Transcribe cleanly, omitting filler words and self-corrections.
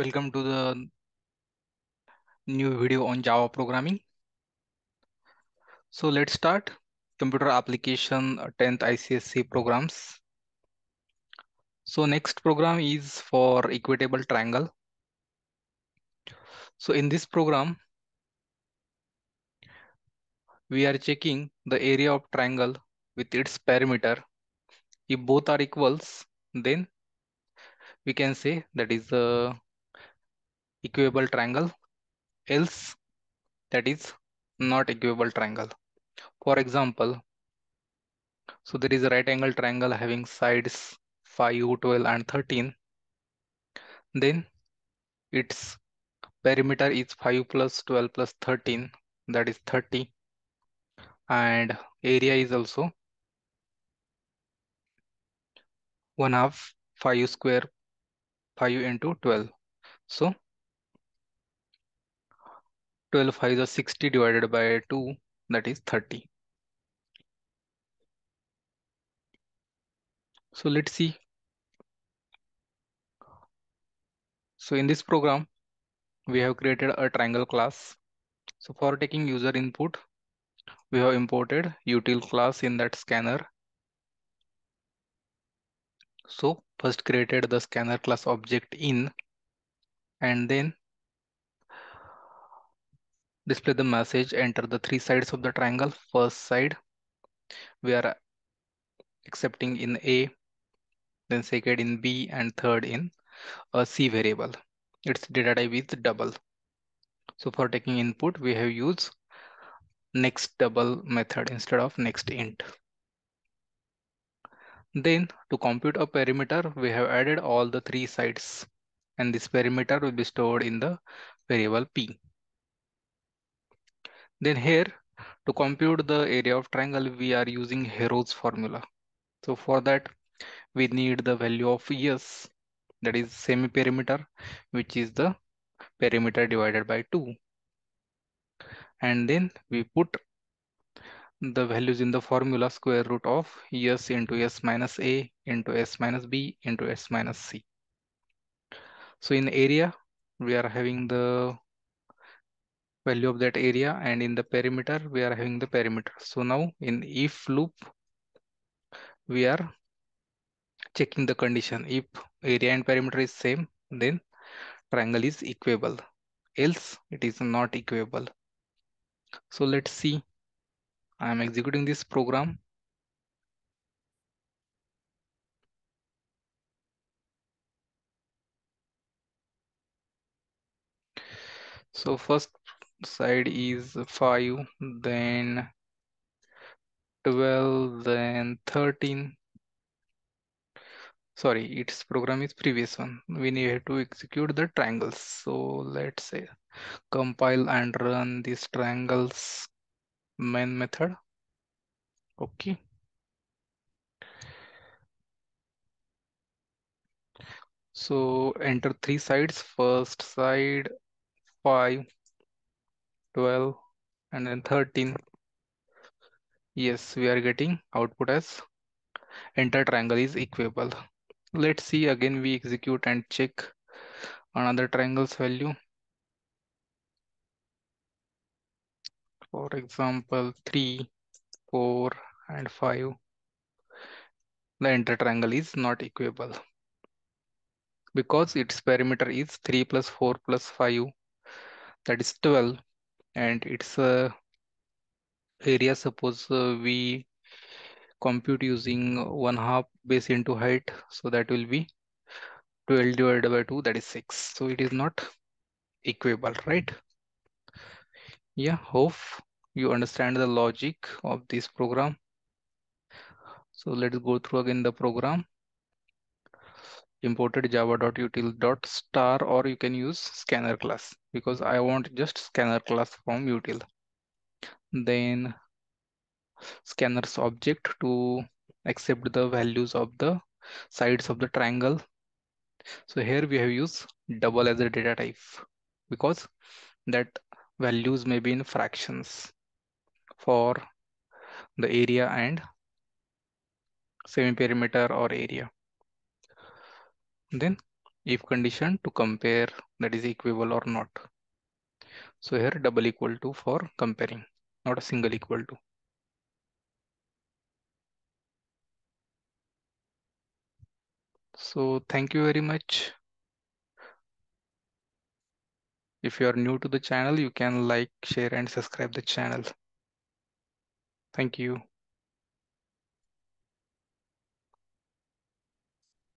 Welcome to the new video on Java programming. So let's start computer application 10th ICSE programs. So next program is for equable triangle. So in this program, we are checking the area of triangle with its perimeter. If both are equals, then we can say that is the equable triangle, else that is not equable triangle. For example, so there is a right angle triangle having sides 5, 12 and 13. Then its perimeter is 5 plus 12 plus 13, that is 30. And area is also 1/2 5 square 5 into 12. So 12 5 is 60 divided by 2, that is 30. So let's see. So in this program, we have created a triangle class. So for taking user input, we have imported util class in that scanner. So first created the scanner class object in, and then display the message, enter the three sides of the triangle. First side, we are accepting in A, then second in B, and third in a C variable. Its data type is double. So for taking input, we have used next double method instead of next int. Then to compute a perimeter, we have added all the three sides, and this perimeter will be stored in the variable P. Then here to compute the area of triangle, we are using Heron's formula. So for that, we need the value of S, that is semi-perimeter, which is the perimeter divided by 2. And then we put the values in the formula square root of S into S minus A into S minus B into S minus C. So in area, we are having the value of that area, and in the perimeter, we are having the perimeter. So now in if loop, we are checking the condition. If area and perimeter is same, then triangle is equable. Else it is not equable. So let's see. I am executing this program. So first side is 5, then 12, then 13. Sorry, its program is previous one. We need to execute the triangles. So let's say compile and run these triangles main method. Okay. So enter three sides. First side 5, 12, and then 13. Yes, we are getting output as enter triangle is equable. Let's see again, we execute and check another triangle's value. For example, 3, 4, and 5. The enter triangle is not equable because its perimeter is 3 plus 4 plus 5, that is 12, and its area, suppose we compute using 1/2 base into height, so that will be 12 divided by 2, that is 6. So it is not equable, right? Yeah, hope you understand the logic of this program. So let's go through again the program. Imported java.util.star, or you can use scanner class, because I want just scanner class from util. Then scanner's object to accept the values of the sides of the triangle. So here we have used double as a data type because that values may be in fractions for the area and semi-perimeter or area. Then if condition to compare that is equable or not. So here double equal to for comparing, not a single equal to. So thank you very much. If you are new to the channel, you can like, share and subscribe the channel. Thank you.